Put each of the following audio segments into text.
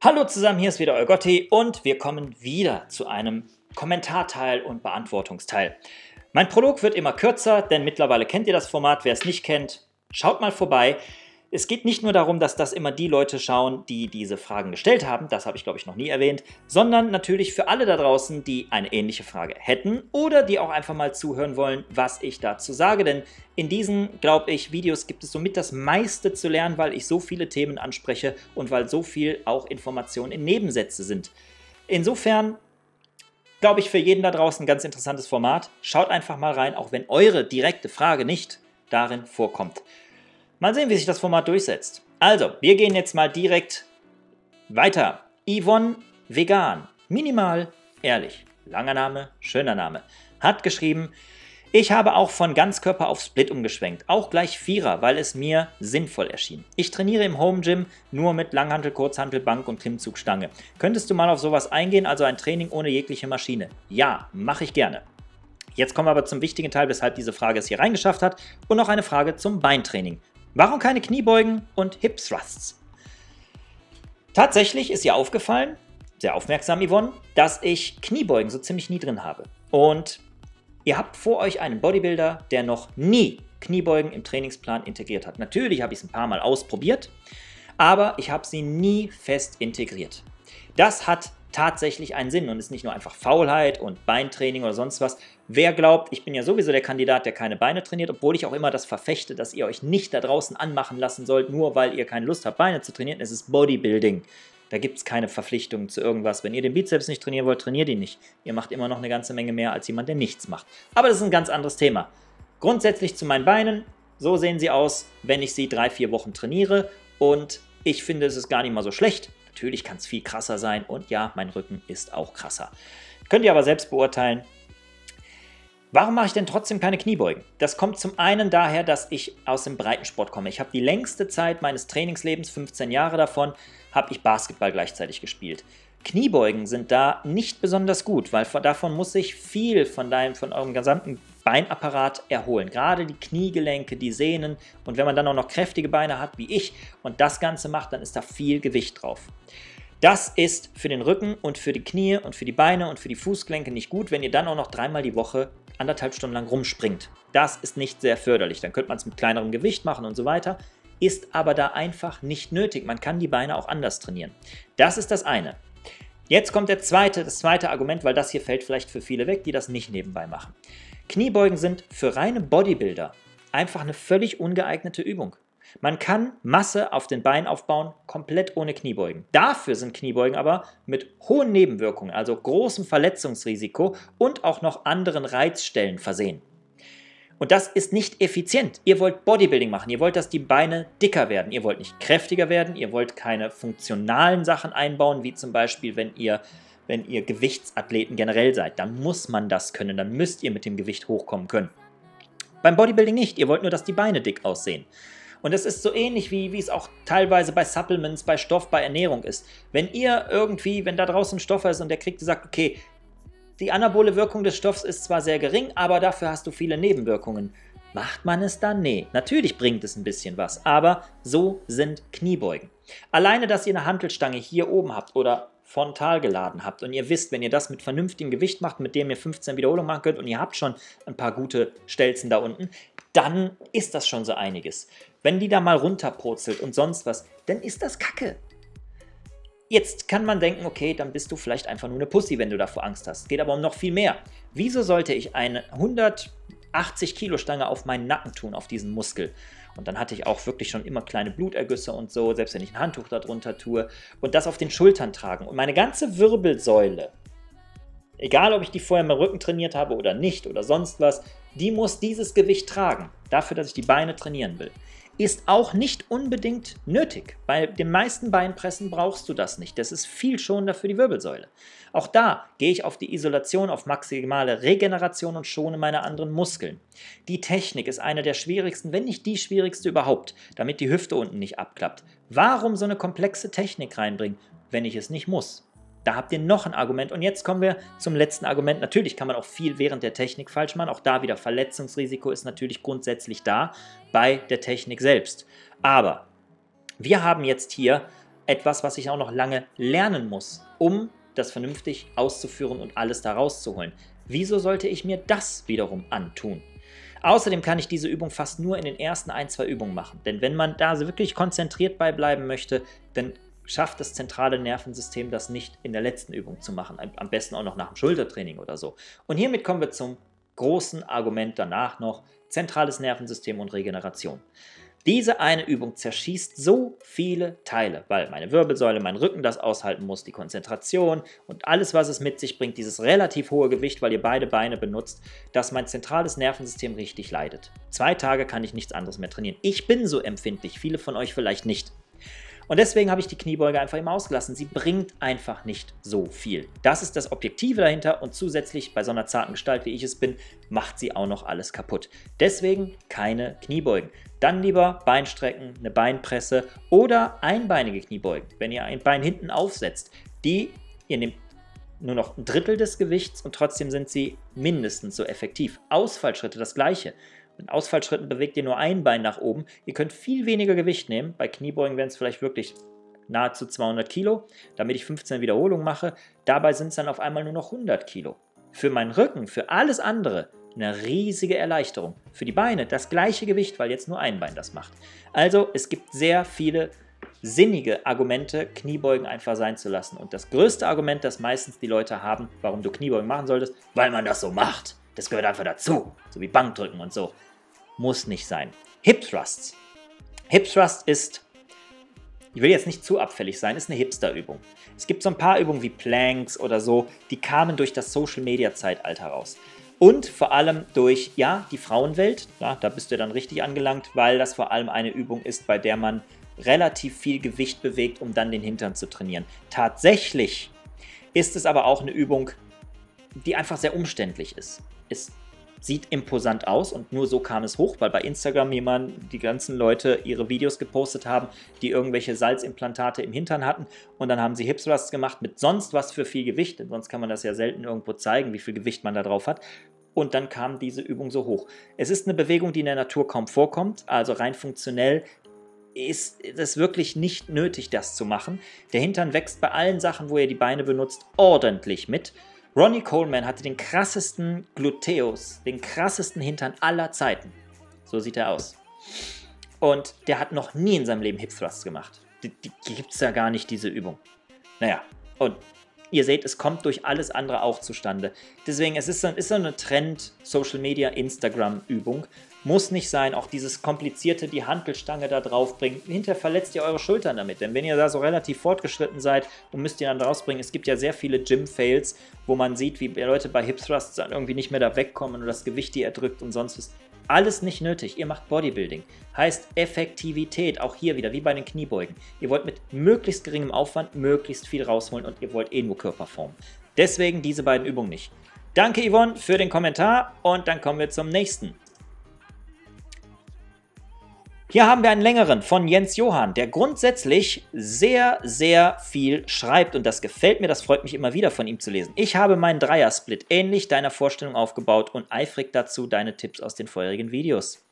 Hallo zusammen, hier ist wieder euer Gotti und wir kommen wieder zu einem Kommentarteil und Beantwortungsteil. Mein Prolog wird immer kürzer, denn mittlerweile kennt ihr das Format. Wer es nicht kennt, schaut mal vorbei. Es geht nicht nur darum, dass das immer die Leute schauen, die diese Fragen gestellt haben, das habe ich glaube ich noch nie erwähnt, sondern natürlich für alle da draußen, die eine ähnliche Frage hätten oder die auch einfach mal zuhören wollen, was ich dazu sage. Denn in diesen, glaube ich, Videos gibt es somit das meiste zu lernen, weil ich so viele Themen anspreche und weil so viel auch Informationen in Nebensätze sind. Insofern, glaube ich, für jeden da draußen ein ganz interessantes Format. Schaut einfach mal rein, auch wenn eure direkte Frage nicht darin vorkommt. Mal sehen, wie sich das Format durchsetzt. Also, wir gehen jetzt mal direkt weiter. Yvonne Vegan, minimal ehrlich, langer Name, schöner Name, hat geschrieben: Ich habe auch von Ganzkörper auf Split umgeschwenkt, auch gleich Vierer, weil es mir sinnvoll erschien. Ich trainiere im Home Gym nur mit Langhantel, Kurzhantel, Bank und Klimmzugstange. Könntest du mal auf sowas eingehen, also ein Training ohne jegliche Maschine? Ja, mache ich gerne. Jetzt kommen wir aber zum wichtigen Teil, weshalb diese Frage es hier reingeschafft hat, und noch eine Frage zum Beintraining. Warum keine Kniebeugen und Hip Thrusts? Tatsächlich ist ihr aufgefallen, sehr aufmerksam Yvonne, dass ich Kniebeugen so ziemlich nie drin habe. Und ihr habt vor euch einen Bodybuilder, der noch nie Kniebeugen im Trainingsplan integriert hat. Natürlich habe ich es ein paar Mal ausprobiert, aber ich habe sie nie fest integriert. Das hat tatsächlich einen Sinn und ist nicht nur einfach Faulheit und Beintraining oder sonst was. Wer glaubt, ich bin ja sowieso der Kandidat, der keine Beine trainiert, obwohl ich auch immer das verfechte, dass ihr euch nicht da draußen anmachen lassen sollt, nur weil ihr keine Lust habt, Beine zu trainieren. Es ist Bodybuilding. Da gibt es keine Verpflichtung zu irgendwas. Wenn ihr den Bizeps nicht trainieren wollt, trainiert ihn nicht. Ihr macht immer noch eine ganze Menge mehr als jemand, der nichts macht. Aber das ist ein ganz anderes Thema. Grundsätzlich zu meinen Beinen, so sehen sie aus, wenn ich sie 3-4 Wochen trainiere. Und ich finde, es ist gar nicht mal so schlecht. Natürlich kann es viel krasser sein. Und ja, mein Rücken ist auch krasser. Könnt ihr aber selbst beurteilen. Warum mache ich denn trotzdem keine Kniebeugen? Das kommt zum einen daher, dass ich aus dem Breitensport komme. Ich habe die längste Zeit meines Trainingslebens, 15 Jahre davon, habe ich Basketball gleichzeitig gespielt. Kniebeugen sind da nicht besonders gut, weil davon muss sich viel von eurem gesamten Beinapparat erholen. Gerade die Kniegelenke, die Sehnen, und wenn man dann auch noch kräftige Beine hat, wie ich, und das Ganze macht, dann ist da viel Gewicht drauf. Das ist für den Rücken und für die Knie und für die Beine und für die Fußgelenke nicht gut, wenn ihr dann auch noch dreimal die Woche 1,5 Stunden lang rumspringt. Das ist nicht sehr förderlich. Dann könnte man es mit kleinerem Gewicht machen und so weiter. Ist aber da einfach nicht nötig. Man kann die Beine auch anders trainieren. Das ist das eine. Jetzt kommt das zweite Argument, weil das hier fällt vielleicht für viele weg, die das nicht nebenbei machen. Kniebeugen sind für reine Bodybuilder einfach eine völlig ungeeignete Übung. Man kann Masse auf den Beinen aufbauen, komplett ohne Kniebeugen. Dafür sind Kniebeugen aber mit hohen Nebenwirkungen, also großem Verletzungsrisiko und auch noch anderen Reizstellen versehen. Und das ist nicht effizient. Ihr wollt Bodybuilding machen, ihr wollt, dass die Beine dicker werden, ihr wollt nicht kräftiger werden, ihr wollt keine funktionalen Sachen einbauen, wie zum Beispiel, wenn ihr Gewichtsathleten generell seid. Dann muss man das können, dann müsst ihr mit dem Gewicht hochkommen können. Beim Bodybuilding nicht, ihr wollt nur, dass die Beine dick aussehen. Und das ist so ähnlich, wie es auch teilweise bei Supplements, bei Stoff, bei Ernährung ist. Wenn ihr irgendwie, wenn da draußen ein Stoff ist und der kriegt, sagt, okay, die anabole Wirkung des Stoffs ist zwar sehr gering, aber dafür hast du viele Nebenwirkungen. Macht man es dann? Nee. Natürlich bringt es ein bisschen was, aber so sind Kniebeugen. Alleine, dass ihr eine Hantelstange hier oben habt oder frontal geladen habt und ihr wisst, wenn ihr das mit vernünftigem Gewicht macht, mit dem ihr 15 Wiederholungen machen könnt und ihr habt schon ein paar gute Stelzen da unten, dann ist das schon so einiges. Wenn die da mal runterpurzelt und sonst was, dann ist das Kacke. Jetzt kann man denken, okay, dann bist du vielleicht einfach nur eine Pussy, wenn du davor Angst hast. Es geht aber um noch viel mehr. Wieso sollte ich eine 180 Kilo Stange auf meinen Nacken tun, auf diesen Muskel? Und dann hatte ich auch wirklich schon immer kleine Blutergüsse und so, selbst wenn ich ein Handtuch darunter tue, und das auf den Schultern tragen. Und meine ganze Wirbelsäule, egal ob ich die vorher im Rücken trainiert habe oder nicht oder sonst was, die muss dieses Gewicht tragen, dafür, dass ich die Beine trainieren will. Ist auch nicht unbedingt nötig. Bei den meisten Beinpressen brauchst du das nicht. Das ist viel schonender für die Wirbelsäule. Auch da gehe ich auf die Isolation, auf maximale Regeneration und schone meine anderen Muskeln. Die Technik ist eine der schwierigsten, wenn nicht die schwierigste überhaupt, damit die Hüfte unten nicht abklappt. Warum so eine komplexe Technik reinbringen, wenn ich es nicht muss? Da habt ihr noch ein Argument. Und jetzt kommen wir zum letzten Argument. Natürlich kann man auch viel während der Technik falsch machen. Auch da wieder Verletzungsrisiko ist natürlich grundsätzlich da bei der Technik selbst. Aber wir haben jetzt hier etwas, was ich auch noch lange lernen muss, um das vernünftig auszuführen und alles da rauszuholen. Wieso sollte ich mir das wiederum antun? Außerdem kann ich diese Übung fast nur in den ersten 1-2 Übungen machen. Denn wenn man da wirklich konzentriert bei bleiben möchte, dann schafft das zentrale Nervensystem das nicht in der letzten Übung zu machen. Am besten auch noch nach dem Schultertraining oder so. Und hiermit kommen wir zum großen Argument danach noch, zentrales Nervensystem und Regeneration. Diese eine Übung zerschießt so viele Teile, weil meine Wirbelsäule, mein Rücken das aushalten muss, die Konzentration und alles, was es mit sich bringt, dieses relativ hohe Gewicht, weil ihr beide Beine benutzt, dass mein zentrales Nervensystem richtig leidet. 2 Tage kann ich nichts anderes mehr trainieren. Ich bin so empfindlich, viele von euch vielleicht nicht. Und deswegen habe ich die Kniebeuge einfach immer ausgelassen. Sie bringt einfach nicht so viel. Das ist das Objektive dahinter und zusätzlich bei so einer zarten Gestalt, wie ich es bin, macht sie auch noch alles kaputt. Deswegen keine Kniebeugen. Dann lieber Beinstrecken, eine Beinpresse oder einbeinige Kniebeugen. Wenn ihr ein Bein hinten aufsetzt, ihr nehmt nur noch 1/3 des Gewichts und trotzdem sind sie mindestens so effektiv. Ausfallschritte, das Gleiche. In Ausfallschritten bewegt ihr nur ein Bein nach oben. Ihr könnt viel weniger Gewicht nehmen. Bei Kniebeugen wären es vielleicht wirklich nahezu 200 Kilo, damit ich 15 Wiederholungen mache. Dabei sind es dann auf einmal nur noch 100 Kilo. Für meinen Rücken, für alles andere eine riesige Erleichterung. Für die Beine das gleiche Gewicht, weil jetzt nur ein Bein das macht. Also es gibt sehr viele sinnige Argumente, Kniebeugen einfach sein zu lassen. Und das größte Argument, das meistens die Leute haben, warum du Kniebeugen machen solltest, weil man das so macht. Das gehört einfach dazu, so wie Bankdrücken und so. Muss nicht sein. Hip Thrusts. Hip Thrust ist, ich will jetzt nicht zu abfällig sein, ist eine Hipster-Übung. Es gibt so ein paar Übungen wie Planks oder so, die kamen durch das Social-Media-Zeitalter raus. Und vor allem durch, ja, die Frauenwelt. Ja, da bist du dann richtig angelangt, weil das vor allem eine Übung ist, bei der man relativ viel Gewicht bewegt, um dann den Hintern zu trainieren. Tatsächlich ist es aber auch eine Übung, die einfach sehr umständlich ist. Es sieht imposant aus und nur so kam es hoch, weil bei Instagram die ganzen Leute ihre Videos gepostet haben, die irgendwelche Salzimplantate im Hintern hatten und dann haben sie Hip Thrusts gemacht mit sonst was für viel Gewicht, denn sonst kann man das ja selten irgendwo zeigen, wie viel Gewicht man da drauf hat. Und dann kam diese Übung so hoch. Es ist eine Bewegung, die in der Natur kaum vorkommt, also rein funktionell ist es wirklich nicht nötig, das zu machen. Der Hintern wächst bei allen Sachen, wo ihr die Beine benutzt, ordentlich mit. Ronnie Coleman hatte den krassesten Gluteus, den krassesten Hintern aller Zeiten. So sieht er aus. Und der hat noch nie in seinem Leben Hip Thrusts gemacht. Die gibt es ja gar nicht, diese Übung. Naja, und ihr seht, es kommt durch alles andere auch zustande. Deswegen, es ist so eine Trend-Social-Media-Instagram-Übung. Muss nicht sein, auch dieses komplizierte, die Hantelstange da draufbringen. Hinterher verletzt ihr eure Schultern damit, denn wenn ihr da so relativ fortgeschritten seid und müsst ihr dann rausbringen, es gibt ja sehr viele Gym-Fails, wo man sieht, wie Leute bei Hip Thrusts dann irgendwie nicht mehr da wegkommen oder das Gewicht, die erdrückt und sonst was. Alles nicht nötig. Ihr macht Bodybuilding. Heißt Effektivität, auch hier wieder, wie bei den Kniebeugen. Ihr wollt mit möglichst geringem Aufwand möglichst viel rausholen und ihr wollt eh nur Körper formen. Deswegen diese beiden Übungen nicht. Danke Yvonne für den Kommentar und dann kommen wir zum nächsten. Hier haben wir einen längeren von Jens Johann, der grundsätzlich sehr, sehr viel schreibt und das gefällt mir, das freut mich immer wieder von ihm zu lesen. Ich habe meinen Dreier-Split ähnlich deiner Vorstellung aufgebaut und eifrig dazu deine Tipps aus den vorherigen Videos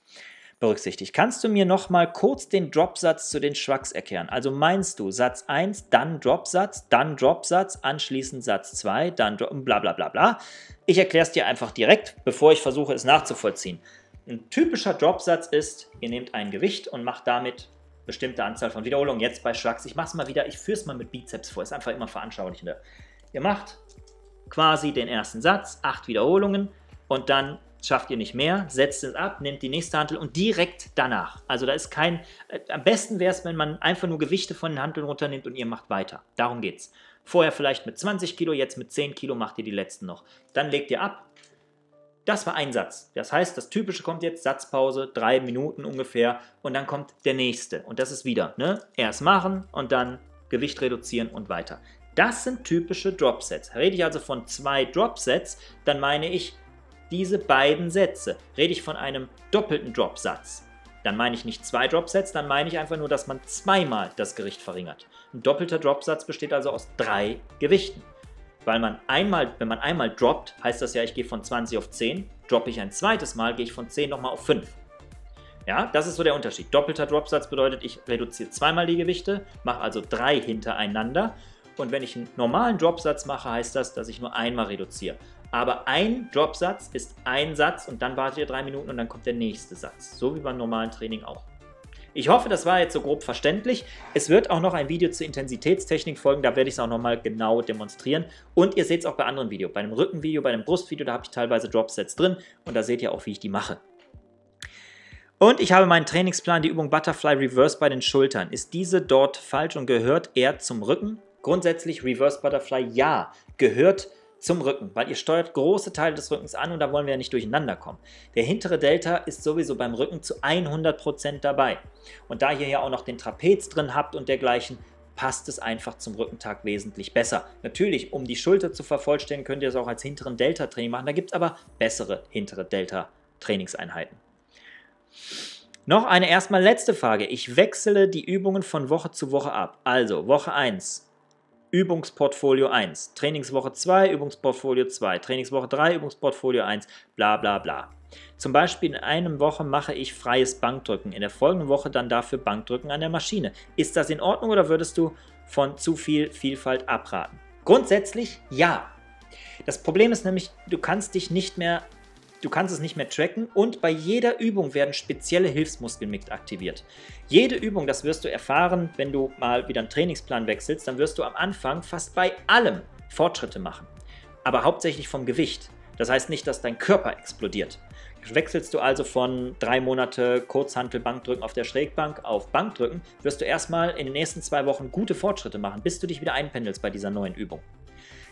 berücksichtigt. Kannst du mir nochmal kurz den Dropsatz zu den Schwacks erklären? Also meinst du Satz 1, dann Dropsatz, anschließend Satz 2, dann Dropsatz, bla bla bla bla. Ich erkläre es dir einfach direkt, bevor ich versuche es nachzuvollziehen. Ein typischer Dropsatz ist, ihr nehmt ein Gewicht und macht damit eine bestimmte Anzahl von Wiederholungen. Jetzt bei Schwachs, ich mache es mal wieder, ich führe es mal mit Bizeps vor, ist einfach immer veranschaulichender. Ihr macht quasi den ersten Satz, 8 Wiederholungen und dann schafft ihr nicht mehr, setzt es ab, nehmt die nächste Hantel und direkt danach. Also da ist kein, am besten wäre es, wenn man einfach nur Gewichte von den Hanteln runternimmt und ihr macht weiter. Darum geht's. Vorher vielleicht mit 20 Kilo, jetzt mit 10 Kilo macht ihr die letzten noch. Dann legt ihr ab. Das war ein Satz. Das heißt, das Typische kommt jetzt, Satzpause, 3 Minuten ungefähr und dann kommt der nächste. Und das ist wieder, ne? Erst machen und dann Gewicht reduzieren und weiter. Das sind typische Dropsets. Rede ich also von 2 Dropsets, dann meine ich diese beiden Sätze. Rede ich von einem doppelten Dropsatz, dann meine ich nicht 2 Dropsets, dann meine ich einfach nur, dass man 2-mal das Gewicht verringert. Ein doppelter Dropsatz besteht also aus 3 Gewichten. Weil man einmal, wenn man einmal droppt, heißt das ja, ich gehe von 20 auf 10, droppe ich ein zweites Mal, gehe ich von 10 nochmal auf 5. Ja, das ist so der Unterschied. Doppelter Dropsatz bedeutet, ich reduziere zweimal die Gewichte, mache also 3 hintereinander. Und wenn ich einen normalen Dropsatz mache, heißt das, dass ich nur einmal reduziere. Aber ein Dropsatz ist ein Satz und dann wartet ihr 3 Minuten und dann kommt der nächste Satz. So wie beim normalen Training auch. Ich hoffe, das war jetzt so grob verständlich. Es wird auch noch ein Video zur Intensitätstechnik folgen, da werde ich es auch nochmal genau demonstrieren. Und ihr seht es auch bei anderen Videos, bei einem Rückenvideo, bei einem Brustvideo, da habe ich teilweise Dropsets drin und da seht ihr auch, wie ich die mache. Und ich habe meinen Trainingsplan, die Übung Butterfly Reverse bei den Schultern. Ist diese dort falsch und gehört eher zum Rücken? Grundsätzlich Reverse Butterfly, ja, gehört zum Rücken, weil ihr steuert große Teile des Rückens an und da wollen wir ja nicht durcheinander kommen. Der hintere Delta ist sowieso beim Rücken zu 100% dabei. Und da ihr ja auch noch den Trapez drin habt und dergleichen, passt es einfach zum Rückentag wesentlich besser. Natürlich, um die Schulter zu vervollständigen, könnt ihr es auch als hinteren Delta-Training machen. Da gibt es aber bessere hintere Delta-Trainingseinheiten. Noch eine erstmal letzte Frage. Ich wechsle die Übungen von Woche zu Woche ab. Also Woche 1. Übungsportfolio 1, Trainingswoche 2, Übungsportfolio 2, Trainingswoche 3, Übungsportfolio 1, bla bla bla. Zum Beispiel in einer Woche mache ich freies Bankdrücken, in der folgenden Woche dann dafür Bankdrücken an der Maschine. Ist das in Ordnung oder würdest du von zu viel Vielfalt abraten? Grundsätzlich ja. Das Problem ist nämlich, du kannst es nicht mehr tracken und bei jeder Übung werden spezielle Hilfsmuskeln mit aktiviert. Jede Übung, das wirst du erfahren, wenn du mal wieder einen Trainingsplan wechselst, dann wirst du am Anfang fast bei allem Fortschritte machen. Aber hauptsächlich vom Gewicht. Das heißt nicht, dass dein Körper explodiert. Wechselst du also von 3 Monate Kurzhantelbankdrücken auf der Schrägbank auf Bankdrücken, wirst du erstmal in den nächsten 2 Wochen gute Fortschritte machen, bis du dich wieder einpendelst bei dieser neuen Übung.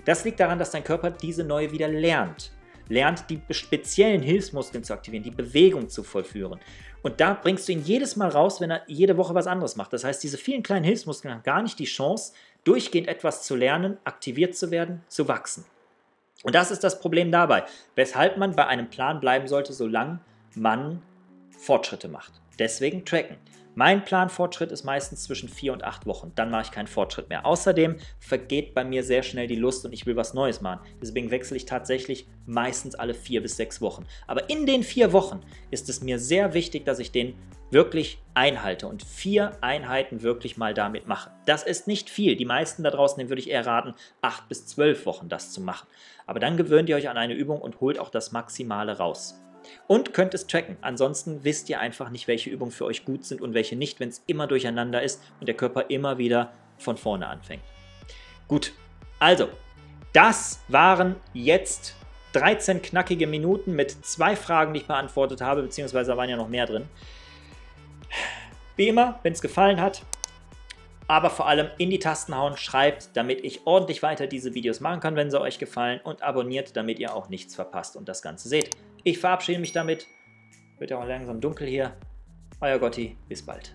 Das liegt daran, dass dein Körper diese neue wieder lernt. Lernt, die speziellen Hilfsmuskeln zu aktivieren, die Bewegung zu vollführen. Und da bringst du ihn jedes Mal raus, wenn er jede Woche was anderes macht. Das heißt, diese vielen kleinen Hilfsmuskeln haben gar nicht die Chance, durchgehend etwas zu lernen, aktiviert zu werden, zu wachsen. Und das ist das Problem dabei, weshalb man bei einem Plan bleiben sollte, solange man Fortschritte macht. Deswegen tracken. Mein Planfortschritt ist meistens zwischen 4 und 8 Wochen. Dann mache ich keinen Fortschritt mehr. Außerdem vergeht bei mir sehr schnell die Lust und ich will was Neues machen. Deswegen wechsle ich tatsächlich meistens alle 4 bis 6 Wochen. Aber in den 4 Wochen ist es mir sehr wichtig, dass ich den wirklich einhalte und 4 Einheiten wirklich mal damit mache. Das ist nicht viel. Die meisten da draußen, denen würde ich eher raten, 8 bis 12 Wochen das zu machen. Aber dann gewöhnt ihr euch an eine Übung und holt auch das Maximale raus. Und könnt es tracken. Ansonsten wisst ihr einfach nicht, welche Übungen für euch gut sind und welche nicht, wenn es immer durcheinander ist und der Körper immer wieder von vorne anfängt. Gut, also, das waren jetzt 13 knackige Minuten mit 2 Fragen, die ich beantwortet habe, beziehungsweise da waren ja noch mehr drin. Wie immer, wenn es gefallen hat, aber vor allem in die Tasten hauen, schreibt, damit ich ordentlich weiter diese Videos machen kann, wenn sie euch gefallen, und abonniert, damit ihr auch nichts verpasst und das Ganze seht. Ich verabschiede mich damit. Wird ja auch langsam dunkel hier. Euer Gotti, bis bald.